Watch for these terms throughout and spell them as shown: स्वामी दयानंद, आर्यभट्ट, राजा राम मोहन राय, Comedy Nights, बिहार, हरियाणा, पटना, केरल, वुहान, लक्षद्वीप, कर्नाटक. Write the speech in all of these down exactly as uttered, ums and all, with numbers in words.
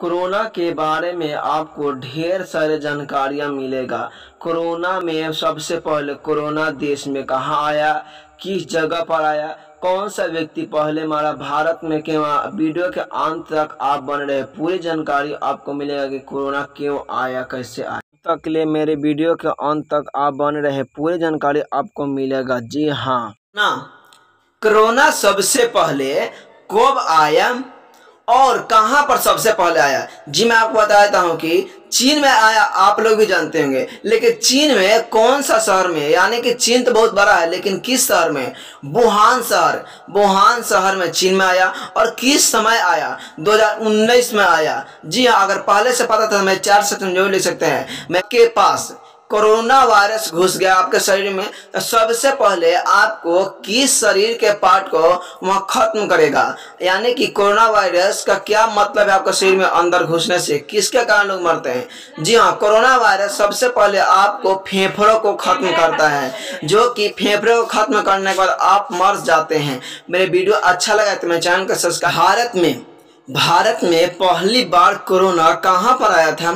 Corona के बारे में आपको ढेर सारे जानकारियाँ मिलेगा। कोरोना में सबसे पहले कोरोना देश में कहाँ आया, किस जगह पर आया, कौन सा व्यक्ति पहले मारा भारत में क्यों, वीडियो के अंत तक आप बन रहे, पूरी जानकारी आपको मिलेगा कि कोरोना क्यों आया, कैसे आया। तक ले मेरे वीडियो के अंत तक आप बन रहे, पूरी जानकारी आपको मिलेगा। जी हाँ ना, कोरोना सबसे पहले कब आया और कहाँ पर सबसे पहले आया? जी मैं आपको बता देता हूँ कि चीन में आया, आप लोग भी जानते होंगे। लेकिन चीन में कौन सा शहर में, यानी कि चीन तो बहुत बड़ा है लेकिन किस शहर में? वुहान शहर, वुहान शहर में चीन में आया। और किस समय आया? दो हज़ार उन्नीस में आया। जी हाँ, अगर पहले से पता था तो मैं चार सेक्शन जो ले सकते हैं। मैं के पास कोरोना वायरस घुस गया आपके शरीर में तो सबसे पहले आपको किस शरीर के पार्ट को वह खत्म करेगा, यानी कि कोरोना वायरस का क्या मतलब है आपके शरीर में अंदर घुसने से, किसके कारण लोग मरते हैं। जी हाँ, कोरोना वायरस सबसे पहले आपको फेफड़ों को खत्म करता है, जो कि फेफड़े को खत्म करने के बाद आप मर जाते हैं। मेरे वीडियो अच्छा लगा तो मेरे चैनल का सब्सक्राइब। भारत में भारत में पहली बार कोरोना कहाँ पर आया था,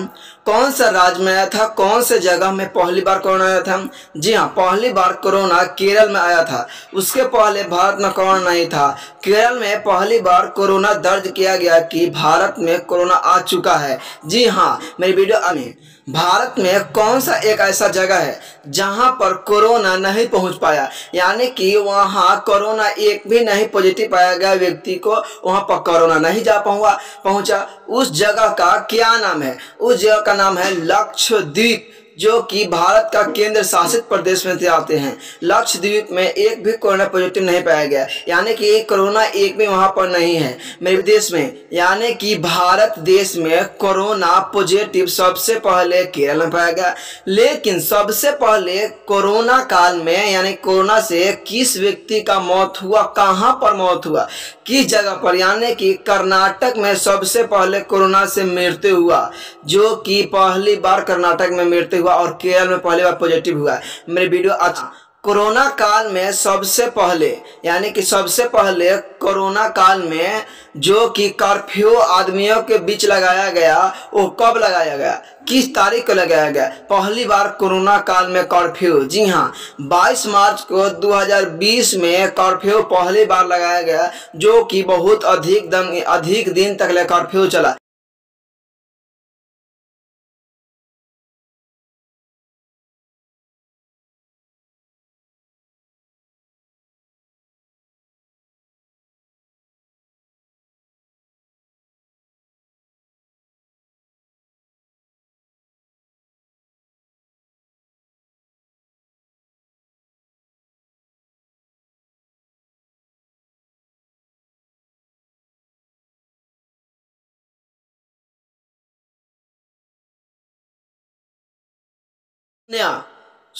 कौन सा राज्य में आया था, कौन से जगह में पहली बार कोरोना आया था? जी हाँ, पहली बार कोरोना केरल में आया था। उसके पहले भारत में कोरोना नहीं था। केरल में पहली बार कोरोना दर्ज किया गया कि भारत में कोरोना आ चुका है। जी हाँ, मेरी वीडियो में भारत में कौन सा एक ऐसा जगह है जहाँ पर कोरोना नहीं पहुँच पाया, यानी कि वहाँ कोरोना एक भी नहीं पॉजिटिव पाया गया व्यक्ति को, वहाँ पर कोरोना नहीं जा पहुँचा। उस जगह का क्या नाम है? उस जगह का नाम है लक्षद्वीप, जो कि भारत का केंद्र शासित प्रदेश में आते हैं। लक्षद्वीप में एक भी कोरोना पॉजिटिव नहीं पाया गया, यानी कि कोरोना एक भी वहां पर नहीं है मेरे देश में। यानी कि भारत देश में कोरोना पॉजिटिव सबसे पहले केरल में पाया गया। लेकिन सबसे पहले कोरोना काल में, यानी कोरोना से किस व्यक्ति का मौत हुआ, कहाँ पर मौत हुआ, किस जगह पर, यानी कि कर्नाटक में सबसे पहले कोरोना से मृत्यु हुआ, जो कि पहली बार कर्नाटक में मृत्यु हुआ और केरल में पहली बार पॉजिटिव हुआ। मेरे वीडियो अच्छा। कोरोना काल में सबसे पहले, यानी कि सबसे पहले कोरोना काल में जो कि कर्फ्यू आदमियों के बीच लगाया गया, वो कब लगाया गया, किस तारीख को लगाया गया पहली बार कोरोना काल में कर्फ्यू? जी हाँ, बाईस मार्च को दो हज़ार बीस में कर्फ्यू पहली बार लगाया गया, जो कि बहुत अधिक दिन अधिक दिन तक कर्फ्यू चला।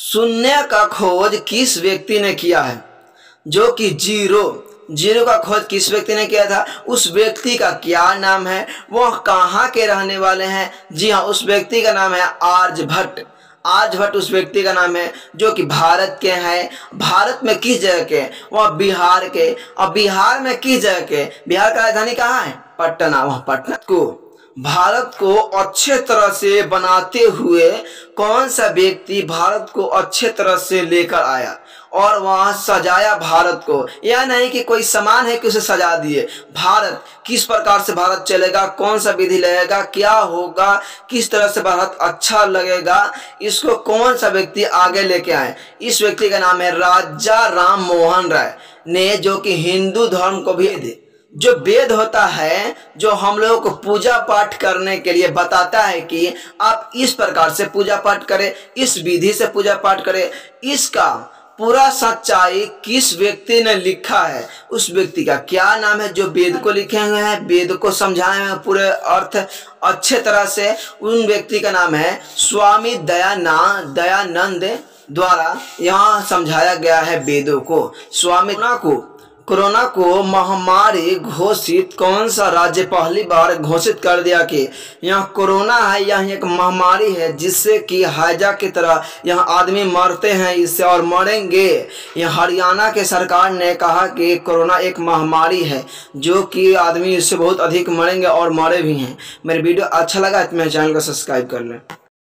शून्य का खोज किस व्यक्ति ने किया है, जो कि जीरो जीरो का खोज किस व्यक्ति ने किया था? उस व्यक्ति का क्या नाम है, वह कहाँ के रहने वाले हैं? जी हाँ, उस व्यक्ति का नाम है आर्यभट्ट। आर्यभट्ट उस व्यक्ति का नाम है जो कि भारत के हैं। भारत में किस जगह के? वह बिहार के। और बिहार में किस जगह के? बिहार का राजधानी कहाँ है? पटना। वह पटना को भारत को अच्छे तरह से बनाते हुए कौन सा व्यक्ति भारत को अच्छे तरह से लेकर आया और वहाँ सजाया भारत को? यह नहीं कि कोई सामान है कि उसे सजा दिए। भारत किस प्रकार से भारत चलेगा, कौन सा विधि लगेगा, क्या होगा, किस तरह से भारत अच्छा लगेगा, इसको कौन सा व्यक्ति आगे लेके आए? इस व्यक्ति का नाम है राजा राम मोहन राय ने, जो कि हिंदू धर्म को भी दे जो वेद होता है, जो हम लोगों को पूजा पाठ करने के लिए बताता है कि आप इस प्रकार से पूजा पाठ करें, इस विधि से पूजा पाठ करें। इसका पूरा सच्चाई किस व्यक्ति ने लिखा है? उस व्यक्ति का क्या नाम है जो वेद को लिखे हुए हैं, वेद को समझाए हुए पूरे अर्थ अच्छे तरह से? उन व्यक्ति का नाम है स्वामी दयानंद दयानंद द्वारा यहाँ समझाया गया है वेदों को। स्वामी को कोरोना को महामारी घोषित कौन सा राज्य पहली बार घोषित कर दिया कि यह कोरोना है, यह एक महामारी है जिससे कि हैजा की तरह यह आदमी मरते हैं इससे और मरेंगे। यह हरियाणा के सरकार ने कहा कि कोरोना एक महामारी है जो कि आदमी इससे बहुत अधिक मरेंगे और मरे भी हैं। मेरे वीडियो अच्छा लगा तो मेरे चैनल को सब्सक्राइब कर लें।